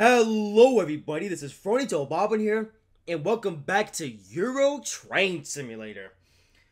Hello everybody, this is Frowy Toboban here, and welcome back to Euro Train Simulator.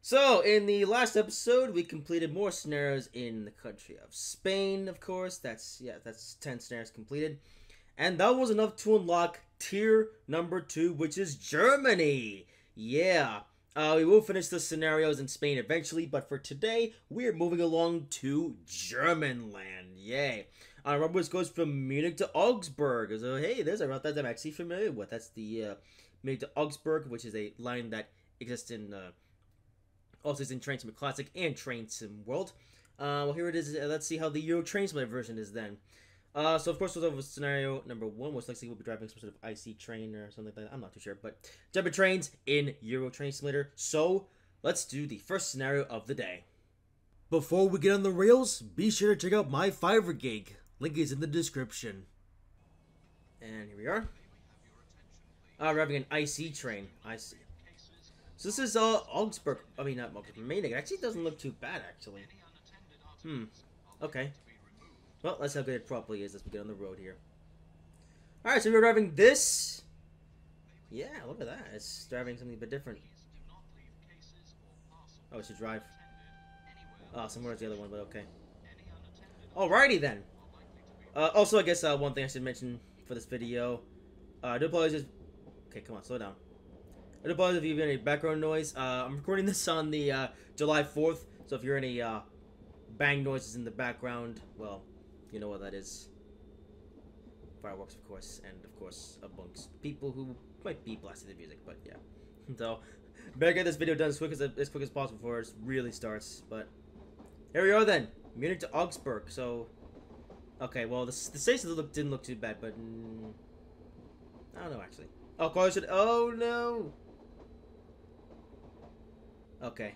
So, in the last episode, we completed more scenarios in the country of Spain, of course. That's 10 scenarios completed. And that was enough to unlock tier number 2, which is Germany. Yeah, we will finish the scenarios in Spain eventually, but for today, we're moving along to Germanland. Yay. I remember this goes from Munich to Augsburg. So, hey, there's a route that I'm actually familiar with. That's the Munich to Augsburg, which is a line that exists in also is in Train Sim Classic and Train Sim World. Well, here it is. Let's see how the Euro Train Simulator version is then. So, of course, we'll have scenario number 1. Most likely, we'll be driving some sort of IC train or something like that. I'm not too sure, but jumping trains in Euro Train Simulator. So, let's do the first scenario of the day. Before we get on the rails, be sure to check out my Fiverr gig. Link is in the description. And here we are. We're having an IC train. I see. So this is Augsburg. I mean, not Augsburg, Munich. It actually doesn't look too bad, actually. Okay. Well, let's see how good it properly is as we get on the road here. Alright, so we're driving this. Yeah, look at that. It's driving something a bit different. Oh, it should drive. Oh, somewhere's the other one, but okay. Alrighty then. Also, I guess one thing I should mention for this video, I do apologize. Okay, come on, slow down. I do apologize if you have any background noise. I'm recording this on the July 4th, so if you're any bang noises in the background, well, you know what that is. Fireworks, of course, and of course amongst people who might be blasting the music, but yeah. So, better get this video done as quick as possible before it really starts. But here we are then, Munich to Augsburg. So. Okay, well, the station didn't look too bad, but I don't know actually. Oh, cars should. Oh no. Okay,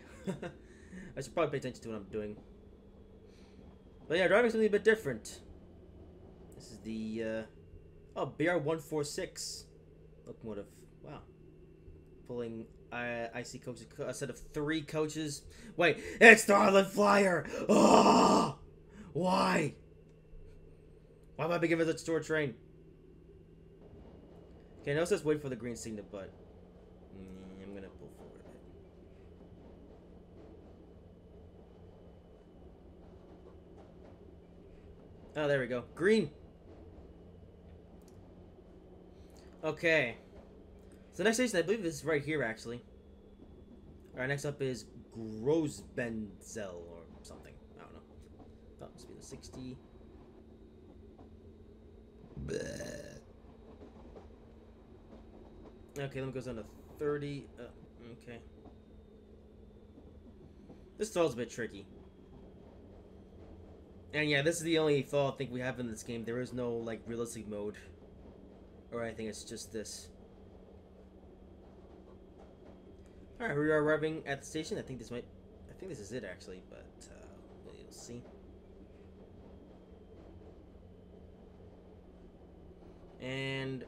I should probably pay attention to what I'm doing. But yeah, driving something a bit different. This is the BR146 locomotive. Wow, pulling IC coaches, a set of 3 coaches. Wait, it's the Arlen Flyer. Oh, why? Why am I being given such a short train? Okay, now it says wait for the green signal, but I'm gonna pull forward a bit. Oh, there we go. Green! Okay. So the next station, I believe, is right here, actually. Alright, next up is Grosbenzel or something. I don't know. Oh, speed of 60. Bleh. Okay, then it goes down to 30. Okay. This stall's a bit tricky. And yeah, this is the only stall I think we have in this game. There is no, like, realistic mode or anything. It's just this. Alright, we are arriving at the station. I think this is it, actually, but we'll see. And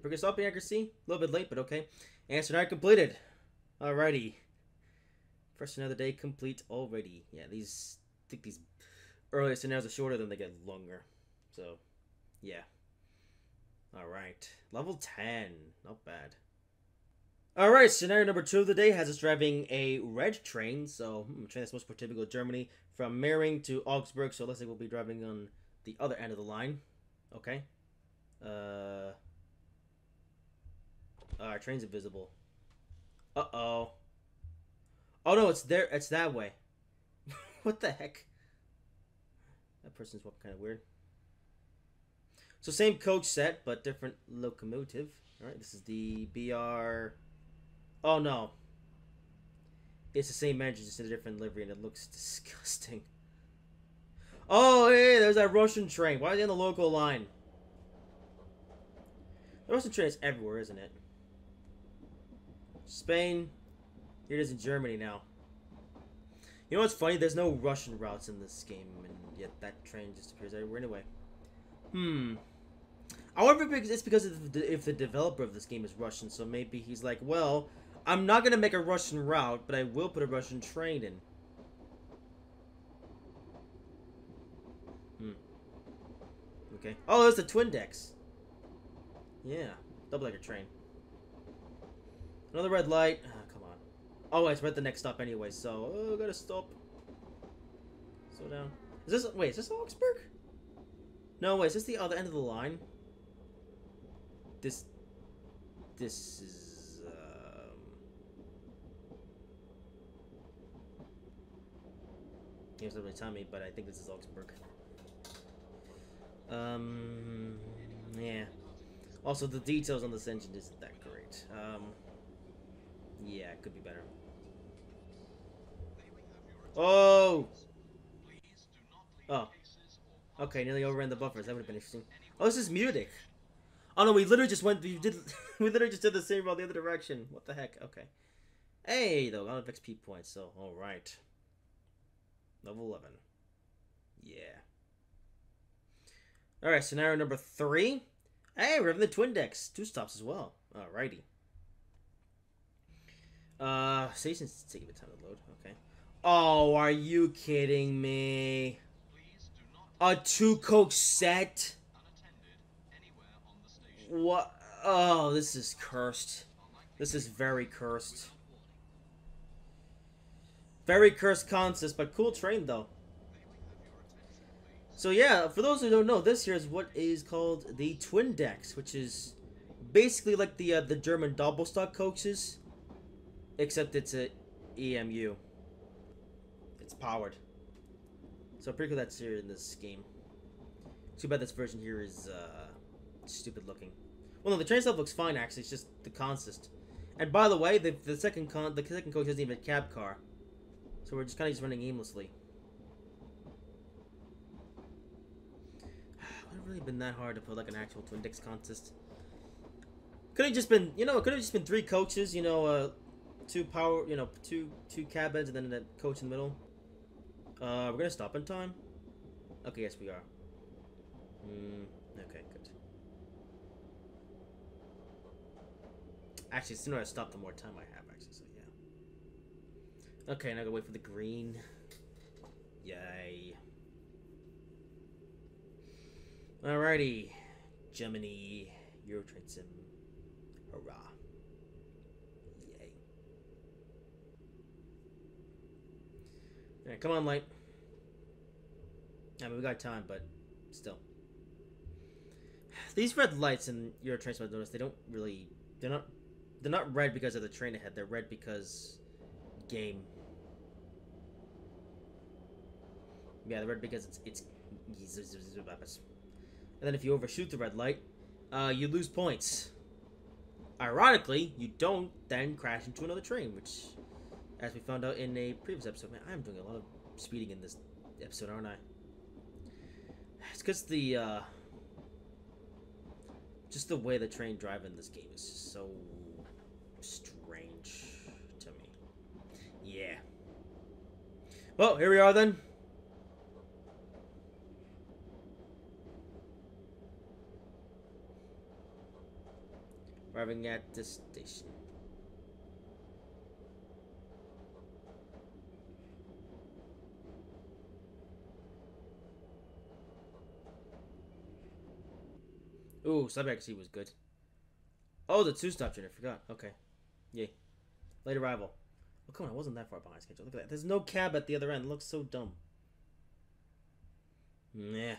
progress stopping accuracy, a little bit late, but okay. And scenario completed. Alrighty. First another day complete already. Yeah, I think these earlier scenarios are shorter than they get longer. So, yeah. Alright. Level 10. Not bad. Alright, scenario number 2 of the day has us driving a red train. So, a train that's supposed to be typical Germany from Mering to Augsburg. So, let's say we'll be driving on the other end of the line. Okay. Our train's invisible. Uh-oh. Oh, no, it's there. It's that way. What the heck? That person's walking kind of weird. So, same coach set, but different locomotive. All right, this is the BR... Oh, no. It's the same engine, just in a different livery, and it looks disgusting. Oh, hey, there's that Russian train. Why are they on the local line? The Russian train is everywhere, isn't it? Spain. Here it is in Germany now. You know what's funny? There's no Russian routes in this game, and yet that train just appears everywhere anyway. I wonder if it's because of if the developer of this game is Russian, so maybe he's like, well, I'm not going to make a Russian route, but I will put a Russian train in. Okay. Oh, there's the Twindexx. Yeah, double-decker train. Another red light. Oh, come on. Oh, it's right at the next stop anyway, so gotta stop. Slow down. Is this? Wait, is this Augsburg? No, wait, is this the other end of the line? This is. He doesn't really tell me, but I think this is Augsburg. Yeah. Also, the details on this engine isn't that great. Yeah, it could be better. Oh! Oh. Okay, nearly overran the buffers. That would have been interesting. Oh, this is Munich. Oh no, we literally just went. We literally just did the same route the other direction. What the heck? Okay. Hey, though, a lot of XP points. So, all right. Level 11. Yeah. All right. Scenario number 3. Hey, we're having the Twindexx. 2 stops as well. Alrighty. Station's taking a bit of time to load. Okay. Oh, are you kidding me? A 2-coke set? What? Oh, this is cursed. This is very cursed. Very cursed concepts, but cool train though. So yeah, for those who don't know, this here is what is called the Twindexx, which is basically like the German Doppelstock coaches, except it's a EMU. It's powered. So pretty cool that's here in this game. Too bad this version here is stupid looking. Well, no, the train itself looks fine actually. It's just the consist. And by the way, the second coach isn't even a cab car, so we're just kind of just running aimlessly. It wouldn't really been that hard to put like an actual Twindexx contest. Could have just been, you know, it could have just been 3 coaches, you know, 2 power, you know, two cab ends and then that coach in the middle. We're gonna stop in time. Okay, yes we are. Okay, good. Actually, the sooner I stop, the more time I have. Actually, so yeah. Okay, now I gotta wait for the green. Yay. Alrighty, Gemini, Euro Train Sim, hurrah, yay. Alright, come on, light. I mean, we got time, but still. These red lights in Euro Train Sim, I've noticed, they don't really, they're not red because of the train ahead, they're red because game. Yeah, they're red because it's and then if you overshoot the red light, you lose points. Ironically, you don't then crash into another train, which, as we found out in a previous episode, man, I'm doing a lot of speeding in this episode, aren't I? It's because the, just the way the train drive in this game is just so strange to me. Yeah. Well, here we are then. Arriving at this station. Ooh, subject C was good. Oh, the 2-stop train, I forgot. Okay. Yay. Late arrival. Oh, come on, I wasn't that far behind schedule. Look at that. There's no cab at the other end. It looks so dumb. Nah. At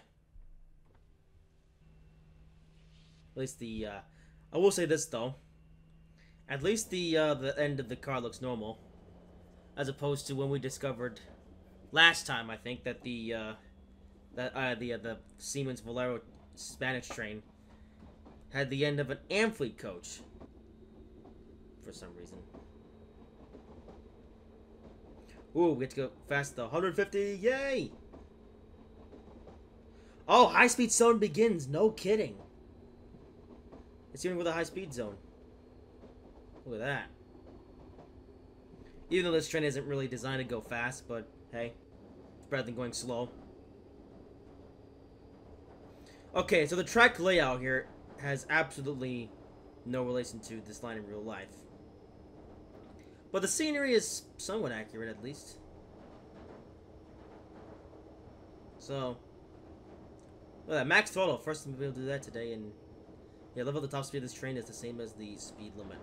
least the, I will say this though, at least the end of the car looks normal, as opposed to when we discovered last time, I think, that the Siemens Velaro Spanish train had the end of an Amfleet coach for some reason. Ooh, we get to go fast though. 150, yay! Oh, high-speed zone begins. No kidding. It's even with a high-speed zone. Look at that. Even though this train isn't really designed to go fast, but hey, it's better than going slow. Okay, so the track layout here has absolutely no relation to this line in real life. But the scenery is somewhat accurate, at least. So, look at that, max throttle. First time we'll be able to do that today in Yeah, level the top speed of this train is the same as the speed limit.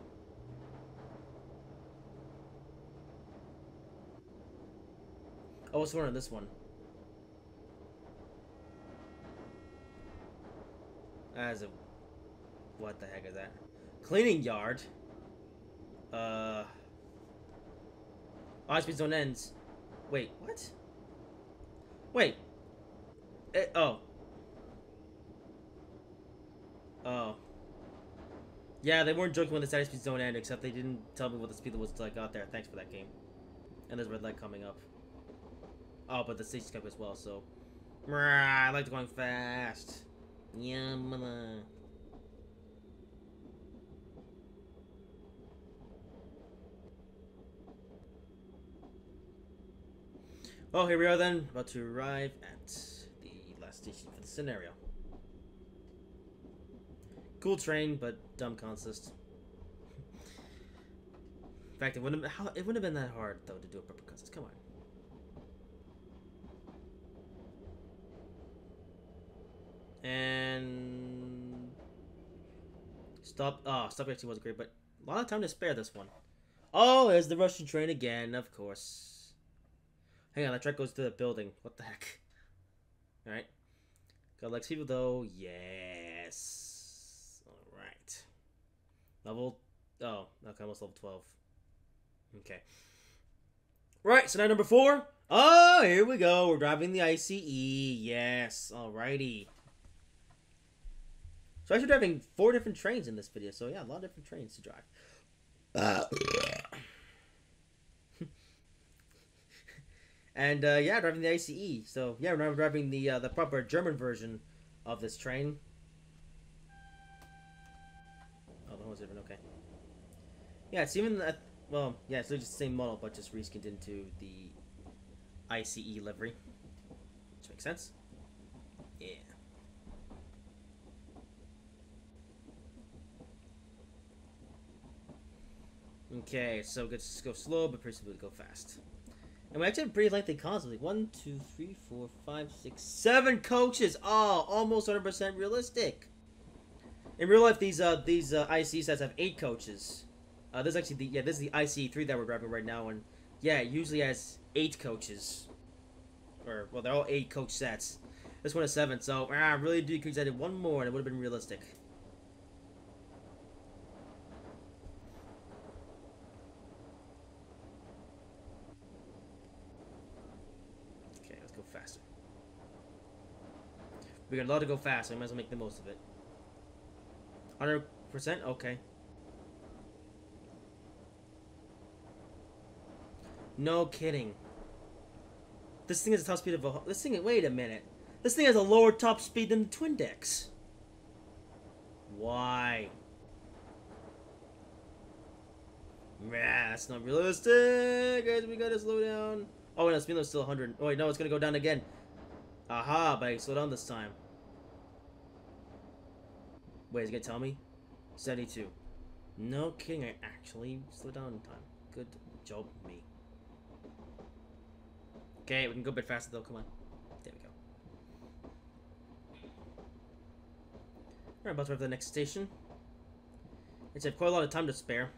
Oh, what's going on this one? As a... What the heck is that? Cleaning yard? High speed zone ends. Wait, what? Wait. It, oh. Oh. Yeah, they weren't joking when the high speed zone ended, except they didn't tell me what the speed was until I got there. Thanks for that, game. And there's red light coming up. Oh, but the stage kept as well, so... I like going fast. Yeah, man. Oh, here we are then. About to arrive at the last station for the scenario. Cool train, but dumb consist. In fact, it wouldn't have been that hard, though, to do a proper consist. Come on. And stop. Oh, stop actually was great, but a lot of time to spare this one. Oh, it's the Russian train again, of course. Hang on, that track goes to the building. What the heck? All right. Got Lex Evil though. Yes. All right. Level. Oh, okay, almost level 12. Okay. Right. So now number 4. Oh, here we go. We're driving the ICE. Yes. Alrighty. So actually driving 4 different trains in this video, so yeah, a lot of different trains to drive. And yeah, driving the ICE. So yeah, we're driving the proper German version of this train. Oh, the horn's different. Okay. Yeah, it's even that. Well, yeah, it's literally just the same model, but just reskinned into the ICE livery, which makes sense. Yeah. Okay, so good to go slow, but pretty simple to go fast. And we actually have a pretty lengthy concept. Like 1, 2, 3, 4, 5, 6, 7 coaches! Oh, almost 100% realistic! In real life, these ICE sets have 8 coaches. This is actually the, yeah, this is the ICE-3 that we're driving right now, and yeah, it usually has 8 coaches. Or, well, they're all 8 coach sets. This one is 7, so I really do think I did one more and it would have been realistic. Faster. We got a lot to go fast, so we might as well make the most of it. 100%? Okay. No kidding. This thing is a top speed of a... This thing... Wait a minute. This thing has a lower top speed than the Twindexx. Why? Nah, that's not realistic. Guys, we gotta slow down. Oh, wait, no, speed limit's still 100. Oh, wait, no, it's gonna go down again. Aha, but I slow down this time. Wait, is it gonna tell me? 72. No kidding, I actually slowed down in time. Good job, me. Okay, we can go a bit faster, though. Come on. There we go. We're about to arrive at the next station. It's had quite a lot of time to spare.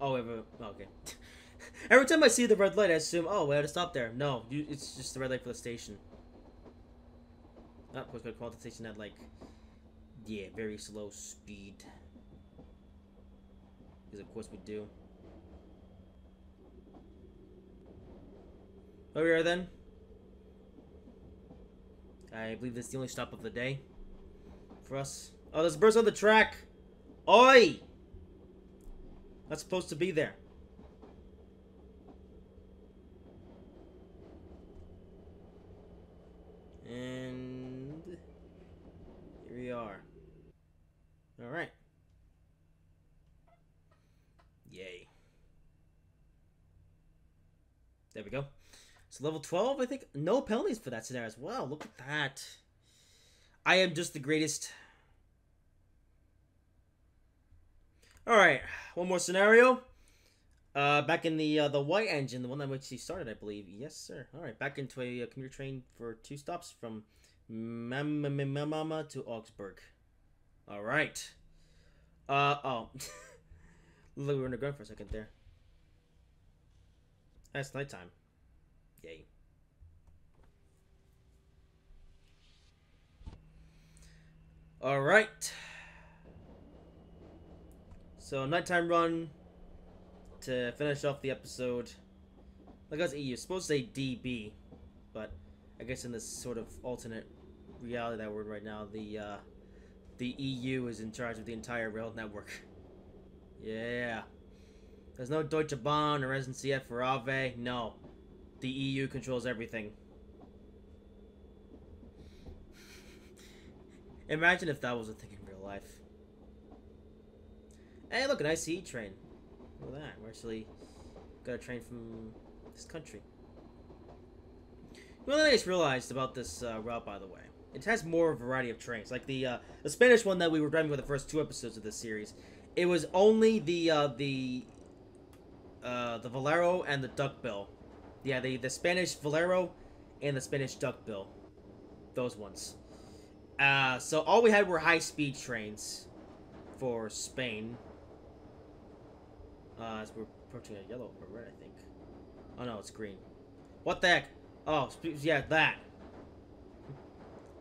Oh, wait, wait, wait. Okay. Every time I see the red light, I assume, oh, we had to stop there. No, it's just the red light for the station. Oh, of course, we call the station at, like, yeah, very slow speed. Because, of course, we do. There we are, then. I believe this is the only stop of the day for us. Oh, there's a burst on the track! Oi! That's supposed to be there. And here we are. All right. Yay. There we go. So level 12, I think. No penalties for that scenario as well. Look at that. I am just the greatest. All right. One more scenario. Back in the white engine, the one that we actually started, I believe. Yes, sir. All right, back into a commuter train for 2 stops from Mama to Augsburg. All right. Oh. Look, we were underground for a second there. That's nighttime. Yay. All right. So nighttime run to finish off the episode. Like I was EU, supposed to say DB, but I guess in this sort of alternate reality that we're in right now, the EU is in charge of the entire rail network. Yeah. There's no Deutsche Bahn or SNCF or AVE. No. The EU controls everything. Imagine if that was a thing in real life. Hey, look, an ICE train. Look at that. We're actually got a train from this country. One thing I just realized about this route, by the way, it has more variety of trains. Like the Spanish one that we were driving for the first two episodes of this series, it was only the Valero and the Duckbill. Yeah, the Spanish Valero and the Spanish Duckbill. Those ones. So all we had were high-speed trains for Spain. As we're approaching a yellow or red, I think. Oh no, it's green. What the heck? Oh, yeah, that.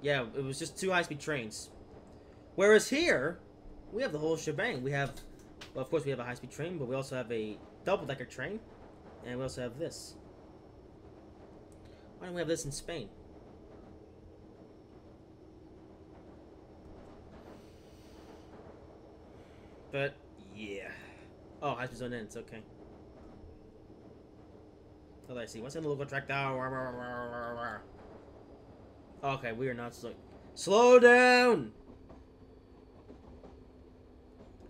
Yeah, it was just two high-speed trains. Whereas here, we have the whole shebang. We have, well, of course we have a high-speed train, but we also have a double-decker train. And we also have this. Why don't we have this in Spain? But, yeah. Oh, high speed zone ends, okay. Oh, I see. What's in the local track now? Okay, we are not slow. Slow down!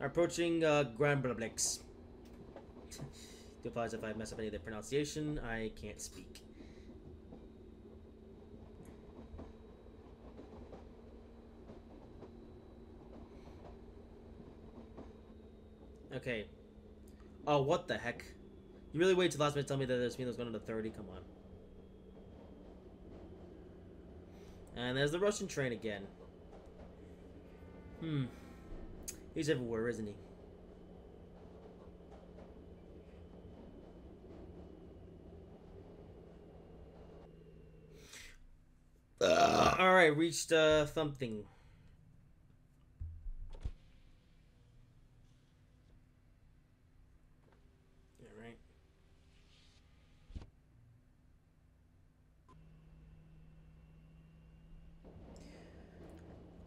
Approaching Grosbenzel. Do apologize if I mess up any of the pronunciation. I can't speak. Okay. Oh, what the heck? You really wait till the last minute to tell me that there's going to 30? Come on. And there's the Russian train again. Hmm. He's everywhere, isn't he? Alright, reached something.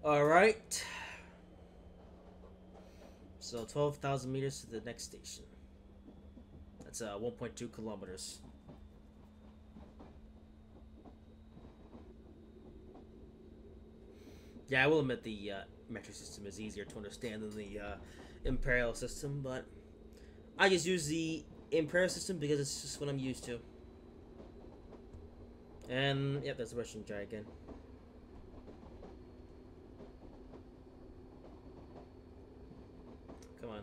Alright. So 12,000 meters to the next station. That's 1.2 kilometers. Yeah, I will admit the metric system is easier to understand than the imperial system, but I just use the imperial system because it's just what I'm used to. And, yep, that's the Russian guy again. Come on.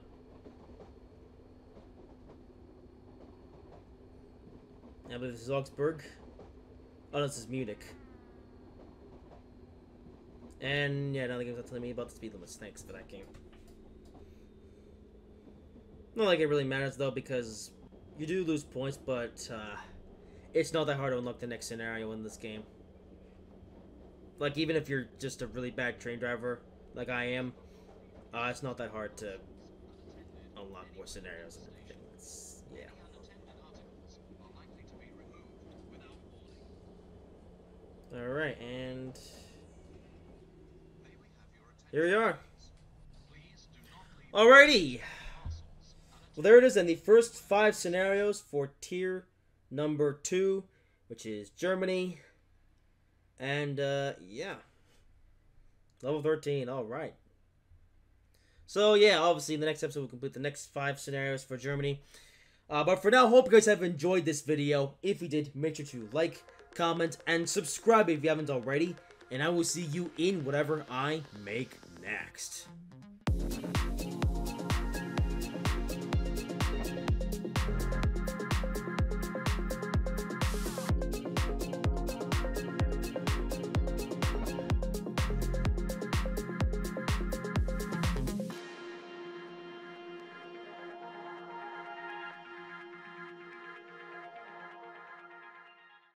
I believe this is Augsburg. Oh, no, this is Munich. And yeah, now the game's not telling me about the speed limits. Thanks for that game. Not like it really matters though, because you do lose points, but it's not that hard to unlock the next scenario in this game. Like even if you're just a really bad train driver, like I am, it's not that hard to unlock more scenarios and everything. It's, yeah. Alright, and here we are. Alrighty! Well, there it is, and the first 5 scenarios for tier number 2, which is Germany. And, yeah. Level 13, alright. So, yeah, obviously, in the next episode, we'll complete the next 5 scenarios for Germany. But for now, hope you guys have enjoyed this video. If you did, make sure to like, comment, and subscribe if you haven't already. And I will see you in whatever I make next.